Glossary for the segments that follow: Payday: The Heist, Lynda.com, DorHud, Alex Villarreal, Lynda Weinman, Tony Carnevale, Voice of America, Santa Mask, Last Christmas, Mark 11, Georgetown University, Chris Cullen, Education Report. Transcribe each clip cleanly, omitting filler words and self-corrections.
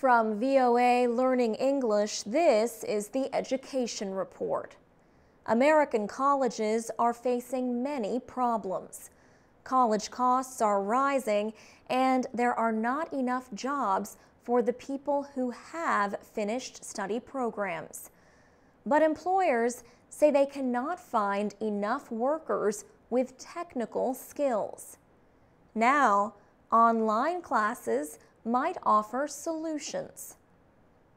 From VOA Learning English, this is the Education Report. American colleges are facing many problems. College costs are rising, and there are not enough jobs for the people who have finished study programs. But employers say they cannot find enough workers with technical skills. Now, online classes might offer solutions.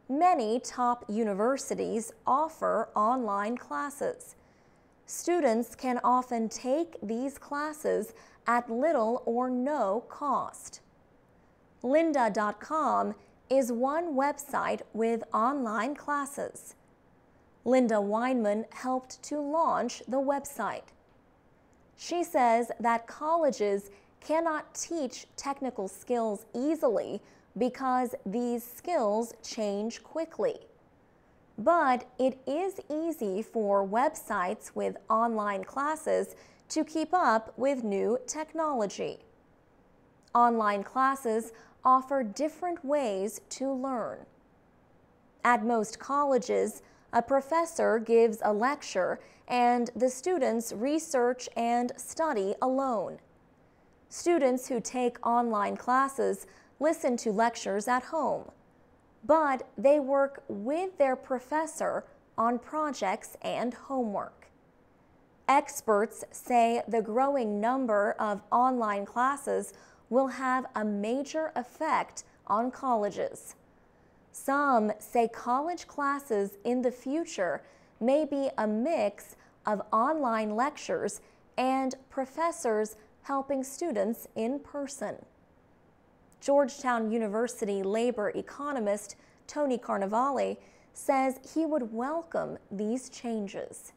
Many top universities offer online classes. Students can often take these classes at little or no cost. Lynda.com is one website with online classes. Lynda Weinman helped to launch the website. She says that colleges cannot teach technical skills easily because these skills change quickly. But it is easy for websites with online classes to keep up with new technology. Online classes offer different ways to learn. At most colleges, a professor gives a lecture and the students research and study alone. Students who take online classes listen to lectures at home, but they work with their professor on projects and homework. Experts say the growing number of online classes will have a major effect on colleges. Some say college classes in the future may be a mix of online lectures and professors helping students in person. Georgetown University labor economist Tony Carnevale says he would welcome these changes.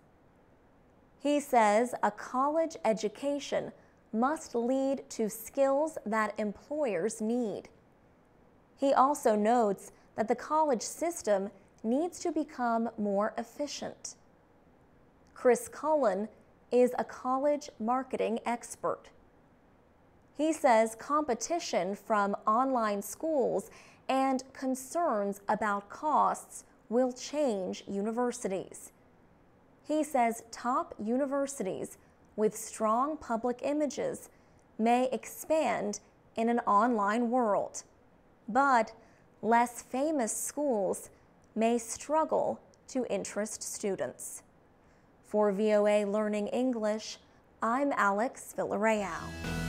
He says a college education must lead to skills that employers need. He also notes that the college system needs to become more efficient. Chris Cullen is a college marketing expert. He says competition from online schools and concerns about costs will change universities. He says top universities with strong public images may expand in an online world, but less famous schools may struggle to interest students. For VOA Learning English, I'm Alex Villarreal.